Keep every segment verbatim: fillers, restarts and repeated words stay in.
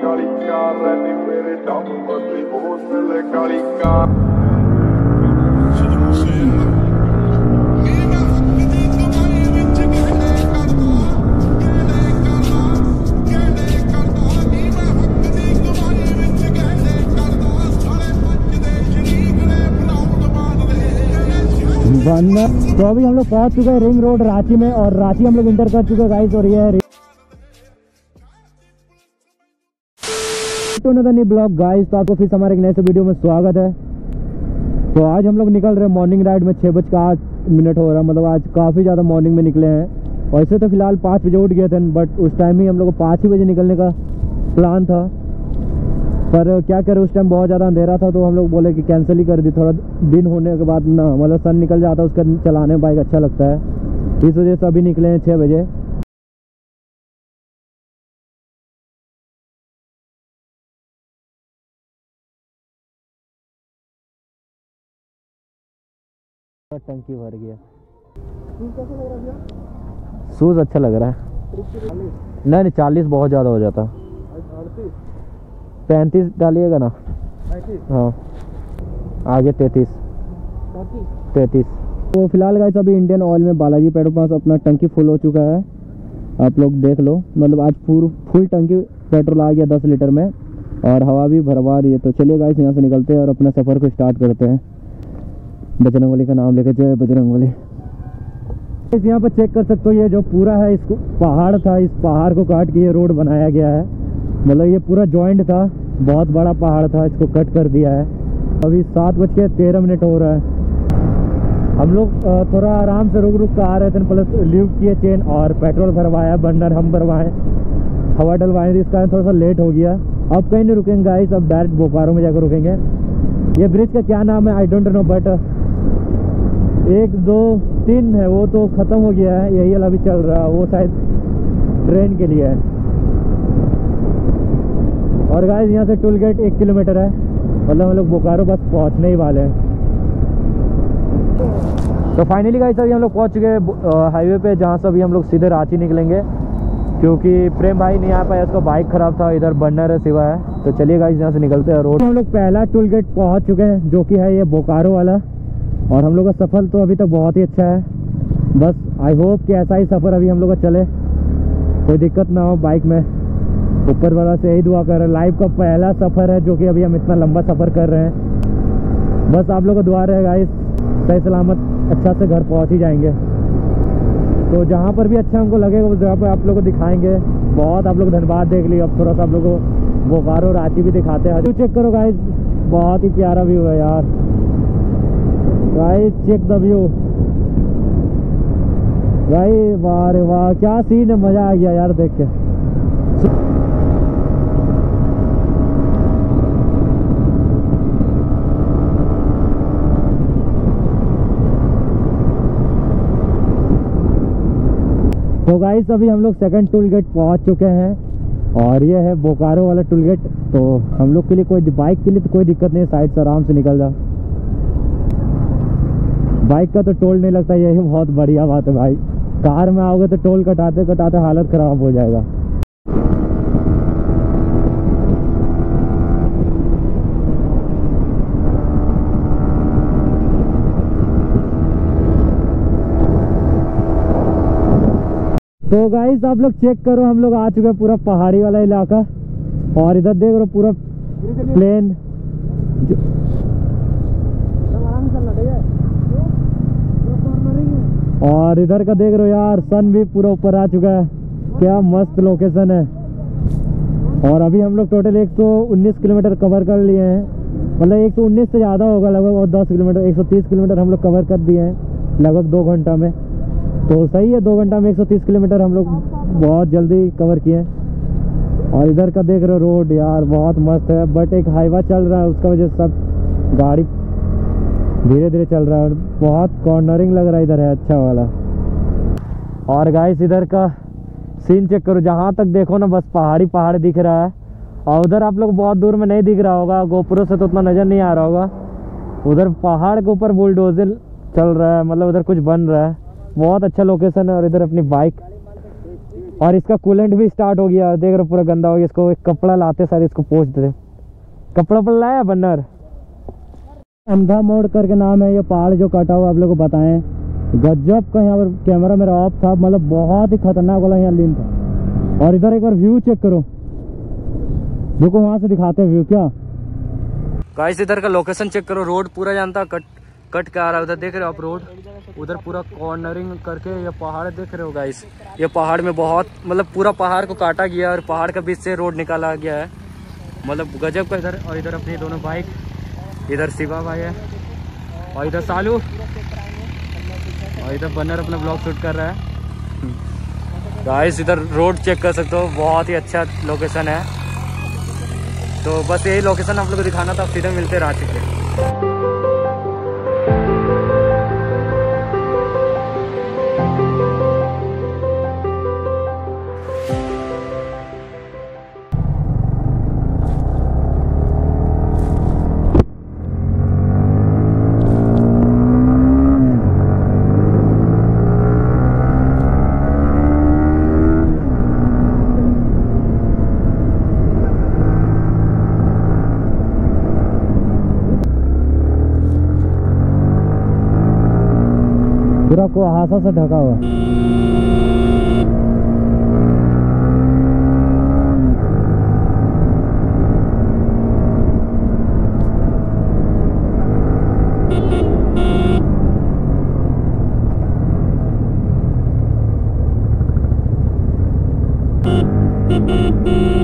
बंदा। तो अभी हम लोग पहुंच चुके हैं रिंग रोड रांची में और रांची हम लोग इंटर कर चुके हैं गाइस। और ये है तो नदनी ब्लॉग गाइस। तो आपको फिर हमारे एक नए से वीडियो में स्वागत है। तो आज हम लोग निकल रहे हैं मॉर्निंग राइड में। छः बज का आठ मिनट हो रहा है, मतलब आज काफ़ी ज़्यादा मॉर्निंग में निकले हैं। वैसे तो फिलहाल पाँच बजे उठ गए थे, बट उस टाइम ही हम लोग को पाँच ही बजे निकलने का प्लान था, पर क्या करें उस टाइम बहुत ज़्यादा अंधेरा था। तो हम लोग बोले कि कैंसिल ही कर दी, थोड़ा दिन होने के बाद ना मतलब सन निकल जाता है, उसका चलाने में बाइक अच्छा लगता है। इस वजह से अभी निकले हैं छः बजे। टंकी भर गया। शूज अच्छा लग रहा है? नहीं नहीं, चालीस बहुत ज़्यादा हो जाता। पैंतीस डालिएगा ना। हाँ, आगे तैतीस तैतीस। तो फिलहाल गाइस अभी इंडियन ऑयल में बालाजी पेट्रोल पंप अपना टंकी फुल हो चुका है, आप लोग देख लो। मतलब आज फुल फुल टंकी पेट्रोल आ गया दस लीटर में, और हवा भी भरवा रही है। तो चलिए गाइस यहाँ से निकलते हैं और अपना सफ़र को स्टार्ट करते हैं। बजरंगबली का नाम लेकर जो बजरंगबली। इस यहाँ पर चेक कर सकते हो, ये जो पूरा है इसको पहाड़ था, इस पहाड़ को काट के ये रोड बनाया गया है। मतलब ये पूरा जॉइंट था, बहुत बड़ा पहाड़ था, इसको कट कर दिया है। अभी सात बज के तेरह मिनट हो रहा है। हम लोग थोड़ा आराम से रुक रुक कर आ रहे थे, प्लस लीव किए चेन और पेट्रोल भरवाया, बर्नर हम भरवाएँ, हवा डलवाएँ, इस कारण थोड़ा सा लेट हो गया। अब कहीं नहीं रुकेंगे गाइस, अब डायरेक्ट बोकारो में जाकर रुकेंगे। ये ब्रिज का क्या नाम है आई डोंट नो, बट एक दो तीन है, वो तो ख़त्म हो गया है, यही अभी चल रहा है, वो शायद ट्रेन के लिए है। और गाइस यहाँ से टोल गेट एक किलोमीटर है, मतलब हम लोग बोकारो बस पहुँचने ही वाले हैं। तो फाइनली गाइस अभी हम लोग पहुँच गए हाईवे पे, जहाँ से अभी हम लोग सीधे रांची निकलेंगे, क्योंकि प्रेम भाई नहीं आ पाया, उसका बाइक ख़राब था। इधर बर्नर है, सिवा है। तो चलिए गाइस यहाँ से निकलते हैं रोड। हम लोग पहला टोल गेट पहुँच चुके हैं, जो कि है ये बोकारो वाला। और हम लोग का सफ़र तो अभी तक बहुत ही अच्छा है। बस आई होप कि ऐसा ही सफ़र अभी हम लोग का चले, कोई दिक्कत ना हो बाइक में। ऊपर वाला से यही दुआ कर रहे हैं। लाइफ का पहला सफ़र है जो कि अभी हम इतना लंबा सफ़र कर रहे हैं। बस आप लोग का दुआ रहेगा इस सही सलामत अच्छा से घर पहुंच ही जाएंगे। तो जहां पर भी अच्छा हमको लगेगा उस जगह पर आप लोग को दिखाएंगे। बहुत आप लोग धन्यवाद देख लिया। अब थोड़ा सा आप लोग को बोकारो रांची भी दिखाते हैं। व्यू चेक करो गाइस, बहुत ही प्यारा व्यू है यार। गाइस चेक द व्यू भाई, वाह रे वाह, क्या सीन है, मज़ा आ गया यार देख के। तो गाइस अभी हम लोग सेकंड टोल गेट पहुंच चुके हैं, और ये है बोकारो वाला टोल गेट। तो हम लोग के लिए कोई बाइक के लिए तो कोई दिक्कत नहीं है, साइड से आराम से निकल जा। बाइक का तो टोल नहीं लगता, यही बहुत बढ़िया बात है भाई। कार में आओगे तो टोल कटाते कटाते हालत ख़राब हो जाएगा। तो गाइस आप लोग चेक करो, हम लोग आ चुके हैं पूरा पहाड़ी वाला इलाका। और इधर देख रहे हो पूरा प्लेन। और इधर का देख रहे हो यार, सन भी पूरा ऊपर आ चुका है। क्या मस्त लोकेशन है। और अभी हम लोग टोटल एक सौ उन्नीस किलोमीटर कवर कर लिए हैं, मतलब एक सौ उन्नीस से ज़्यादा होगा लगभग, और दस किलोमीटर एक सौ तीस किलोमीटर हम लोग कवर कर दिए हैं लगभग दो घंटा में। तो सही है, दो घंटा में एक सौ तीस किलोमीटर हम लोग बहुत जल्दी कवर किए हैं। और इधर का देख रहे हो रोड यार, बहुत मस्त है। बट एक हाईवा चल रहा है, उसका वजह से सब गाड़ी धीरे धीरे चल रहा है। बहुत कॉर्नरिंग लग रहा है इधर है अच्छा वाला। और गाइस इधर का सीन चेक करो, जहाँ तक देखो ना बस पहाड़ी पहाड़ दिख रहा है। और उधर आप लोग बहुत दूर में नहीं दिख रहा होगा, गोप्रो से तो उतना नज़र नहीं आ रहा होगा। उधर पहाड़ के ऊपर बुलडोजर चल रहा है, मतलब उधर कुछ बन रहा है। बहुत अच्छा लोकेशन है। और इधर अपनी बाइक और इसका कूलेंट भी स्टार्ट हो गया, देख रहे पूरा गंदा हो गया। इसको एक कपड़ा लाते सारे इसको पोंछ देते। कपड़ा पर लाया बन्नर। अंधा मोड़ करके नाम है ये पहाड़ जो कटा हुआ, आप लोगों को बताएं गजब का। यहाँ पर कैमरा मेरा ऑफ था, मतलब बहुत ही खतरनाक वाला यहाँ लीन था। और इधर एक बार व्यू चेक करो, देखो वहाँ से दिखाते हैं व्यू। क्या गाइस इधर का लोकेशन चेक करो, रोड पूरा जानता कट कट के आ रहा है। उधर देख रहे हो आप रोड, उधर पूरा कॉर्नरिंग करके ये पहाड़ देख रहे हो गाइस। ये पहाड़ में बहुत मतलब पूरा पहाड़ को काटा गया और पहाड़ के बीच से रोड निकाला गया है, मतलब गजब का। इधर और इधर अपनी दोनों बाइक, इधर शिवा भाई है और इधर सालू, और इधर बन्नर अपना ब्लॉग शूट कर रहा है। गाइस इधर रोड चेक कर सकते हो, बहुत ही अच्छा लोकेशन है। तो बस यही लोकेशन आप लोग को दिखाना था। फिर मिलते हैं रांची के। पूरा कुहासा से ढका हुआ।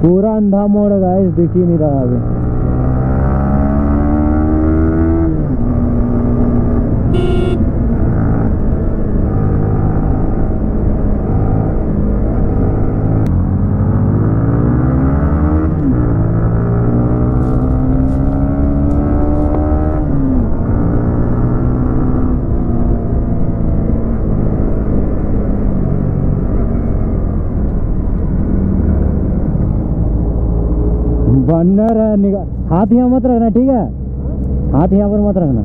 पूरा अंधा मोड़ है गाइस, दिख ही नहीं रहा अभी। बन्नर निगा हाथ यहाँ मत रखना, ठीक है? हाथ यहाँ पर मत रखना।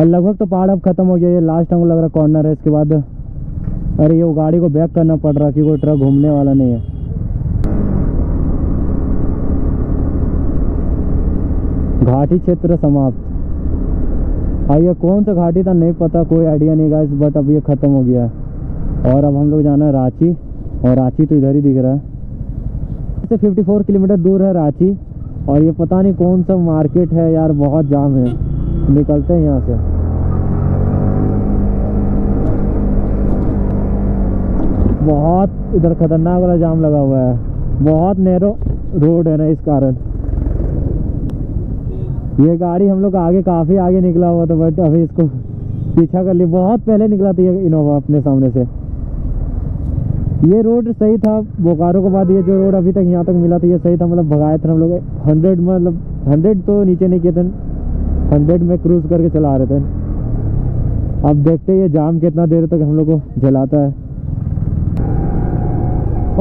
और लगभग तो पहाड़ अब खत्म हो गया। ये लास्ट टाइम लग रहा कॉर्नर है, इसके बाद अरे ये वो गाड़ी को बैक करना पड़ रहा कि कोई ट्रक घूमने वाला नहीं है। घाटी क्षेत्र समाप्त। और ये कौन सा घाटी था नहीं पता, कोई आइडिया नहीं गाइस, बट अब ये खत्म हो गया है। और अब हम लोग जाना है रांची, और रांची तो इधर ही दिख रहा है। इससे फिफ्टी फोर किलोमीटर दूर है रांची। और ये पता नहीं कौन सा मार्केट है यार, बहुत जाम है। निकलते हैं यहाँ से। बहुत इधर खतरनाक वाला जाम लगा हुआ है, बहुत नैरो रोड है ना, इस कारण ये गाड़ी हम लोग आगे काफ़ी आगे निकला हुआ था, बट अभी इसको पीछा कर ली। बहुत पहले निकला था ये इनोवा अपने सामने से। ये रोड सही था बोकारो के बाद, ये जो रोड अभी तक यहाँ तक मिला था ये सही था। मतलब भगाए थे हम लोग हंड्रेड, मतलब हंड्रेड तो नीचे नहीं किए थे, हंड्रेड में क्रूज करके चला रहे थे। अब देखते हैं ये जाम कितना देर तक हम लोग को झेलाता है।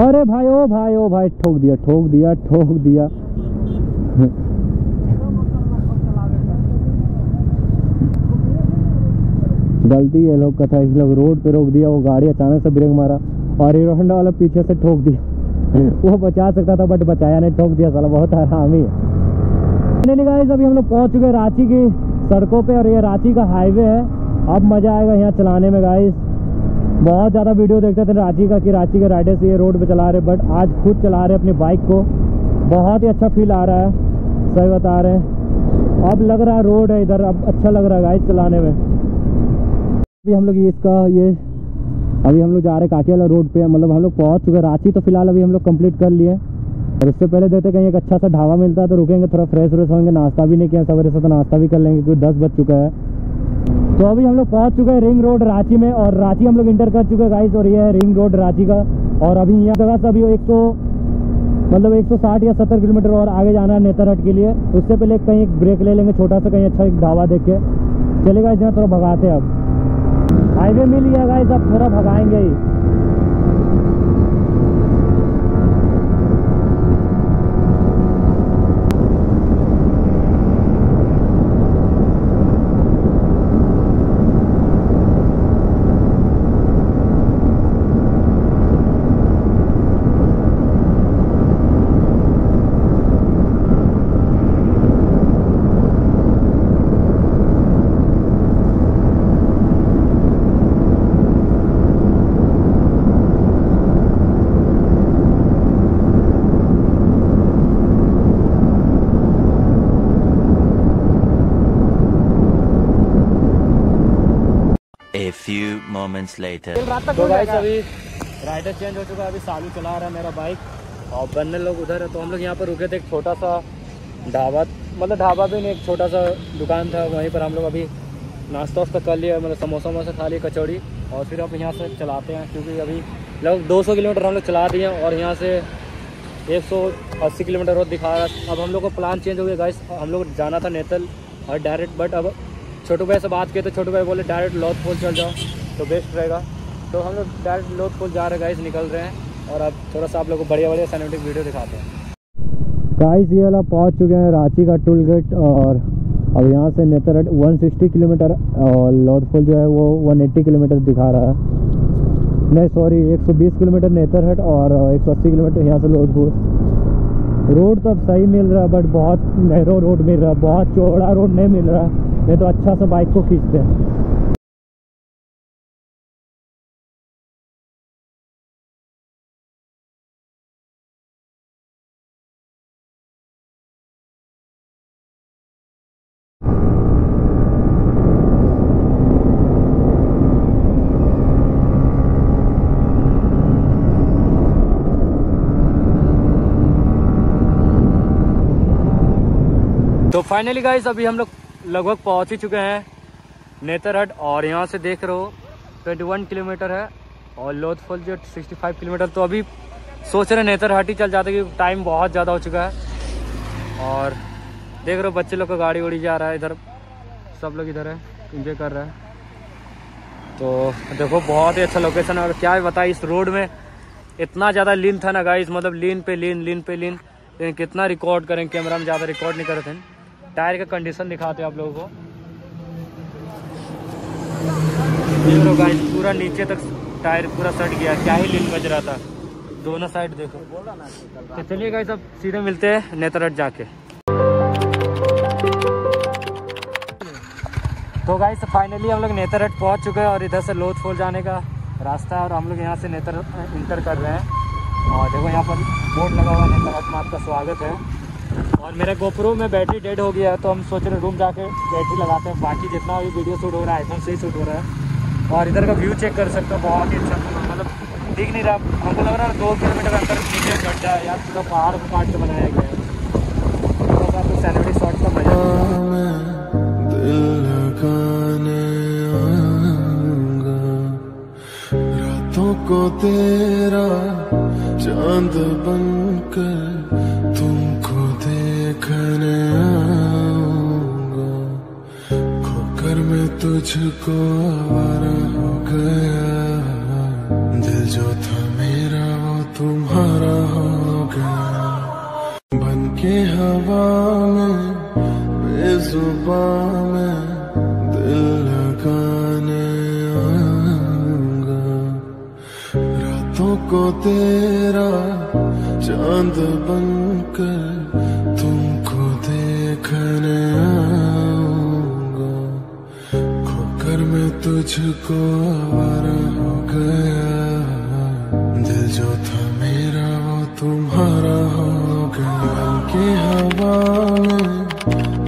अरे भाई ओ भाई ओ भाई ठोक दिया ठोक दिया ठोक दिया। गलती है लोग का था, इस लोग रोड पे रोक दिया। वो गाड़ी अचानक से ब्रेक मारा और हीरो होंडा वाला पीछे से ठोक दिया। वो बचा सकता था बट बचाया नहीं, ठोक दिया साला, बहुत हरामी है। गाइस अभी हम लोग पहुंच चुके हैं रांची की सड़कों पे, और ये रांची का हाईवे है। अब मज़ा आएगा यहाँ चलाने में गाइस। बहुत ज़्यादा वीडियो देखते थे रांची का कि रांची के राइडर्स ये रोड पे चला रहे, बट आज खुद चला रहे अपनी बाइक को। बहुत ही अच्छा फील आ रहा है, सही बता रहे हैं। अब लग रहा है रोड है इधर, अब अच्छा लग रहा है गाइस चलाने में। अभी हम लोग इसका ये अभी हम लोग जा रहे काठियाला रोड पर, मतलब हम लोग पहुँच चुके हैं रांची। तो फिलहाल अभी हम लोग कंप्लीट कर लिए। और उससे पहले देखते कहीं एक अच्छा सा ढाबा मिलता है तो रुकेंगे, थोड़ा फ्रेश व्रेश होंगे। नाश्ता भी नहीं किया सवेरे से, तो नाश्ता भी कर लेंगे क्योंकि दस बज चुका है। तो अभी हम लोग पहुंच चुके हैं रिंग रोड रांची में, और रांची हम लोग इंटर कर चुके हैं गाइस। और ये है रिंग रोड रांची का, और अभी यहाँ जगह से अभी एक सौ मतलब एक सौ साठ या सत्तर किलोमीटर और आगे जाना है नेतरहट के लिए। उससे पहले कहीं एक ब्रेक ले लेंगे छोटा सा, कहीं अच्छा एक ढाबा देख के चलेगा। इस यहाँ थोड़ा भगाते हैं, अब हाईवे मिल गया गाइस, अब थोड़ा भगाएंगे ही। A few moments later. तो गाइस अभी राइडर चेंज हो चुका है, अभी सालू चला रहा है मेरा बाइक, और बन्ने लोग उधर है। तो हम लोग यहाँ पर रुके थे एक छोटा सा ढाबा, मतलब ढाबा भी नहीं, एक छोटा सा दुकान था, वहीं पर हम लोग अभी नाश्ता वास्ता कर लिया, मतलब समोसा वमोसा खा लिया, कचौड़ी। और फिर अब यहाँ से चलाते हैं, क्योंकि अभी लगभग दो सौ किलोमीटर हम लोग चला दिए, और यहाँ से एक सौ अस्सी किलोमीटर और दिखा रहा। अब हम लोग का प्लान चेंज हो गया गाइस, हम लोग जाना था नेतल और डायरेक्ट, बट अब छोटू भाई से बात किए तो छोटू भाई बोले डायरेक्ट लोधपुर चल जाओ तो बेस्ट रहेगा। तो हम लोग डायरेक्ट लोधपुर जा रहे गाइस, निकल रहे हैं। और अब थोड़ा सा आप लोगों को बढ़िया बढ़िया सिनेमैटिक वीडियो दिखाते हैं गाइस। ये वाला पहुंच चुके हैं रांची का टोल गेट, और अब यहाँ से नेतरहट एक सौ साठ किलोमीटर और लोधपुर जो है वो एक सौ अस्सी किलोमीटर दिखा रहा है। नहीं सॉरी, एक सौ बीस किलोमीटर नेतरहट और एक सौ अस्सी किलोमीटर यहाँ से लोधपुर। रोड तो अब सही मिल रहा है, बट बहुत नैरो रोड मिल रहा है, बहुत चौड़ा रोड नहीं मिल रहा है, नहीं तो अच्छा सा बाइक को खींचते हैं। तो फाइनली गाइस अभी हम लोग लगभग पहुँच ही चुके हैं नेतरहट, और यहाँ से देख रहे हो इक्कीस किलोमीटर है और लोधपुर जो पैंसठ किलोमीटर। तो अभी सोच रहे नेतरहट ही चल जाते कि टाइम बहुत ज़्यादा हो चुका है। और देख रहे हो बच्चे लोग का गाड़ी उड़ी जा रहा है, इधर सब लोग इधर है, इंजॉय कर रहे हैं। तो देखो बहुत ही अच्छा लोकेशन है, और क्या बताए इस रोड में इतना ज़्यादा लीन था ना गाइस, मतलब लीन पे लीन लीन पे लीन, लेकिन कितना रिकॉर्ड करें, कैमरा में ज़्यादा रिकॉर्ड नहीं करते हैं। टायर का कंडीशन दिखाते हैं आप लोगों को, गाइस पूरा नीचे तक टायर पूरा सट गया, क्या ही लीन बज रहा था दोनों साइड देखो। तो चलिए गाइस अब सीधे मिलते हैं नेतरहट जाके। तो गाइस फाइनली हम लोग नेतरहट पहुंच चुके हैं, और इधर से लोधपुर जाने का रास्ता है, और हम लोग यहाँ से नेतरहट इंटर कर रहे हैं। और देखो यहाँ पर बोर्ड लगा हुआ है, नेतरहट में आपका स्वागत है। और मेरा गोप्रो में बैटरी डेड हो गया है, तो हम सोच रहे रूम जाके बैटरी लगाते हैं। बाकी जितना भी वीडियो शूट हो रहा है आईफोन से ही शूट हो रहा है। और इधर का व्यू चेक कर सकते हो, बहुत ही अच्छा, मतलब दिख नहीं रहा, हमको लग रहा है दो किलोमीटर के अंदर नीचे गड्ढा है यार, पूरा पहाड़ को काट के बनाया गया है। थोड़ा सा सिनेमैटिक शॉट का मजा को तेरा चांद बनकर तुमको देखने आऊंगा, खोकर में तुझको आवारा हो गया, दिल जो था मेरा वो तुम्हारा हो गया, बनके हवा में बेजुबान में दिल लगाने को तेरा चांद बनकर तुमको देखने आऊंगा, खोकर में तुझको आवारा हो गया, दिल जो था मेरा वो तुम्हारा हो गया, बनके हवा में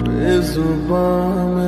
बेजुबान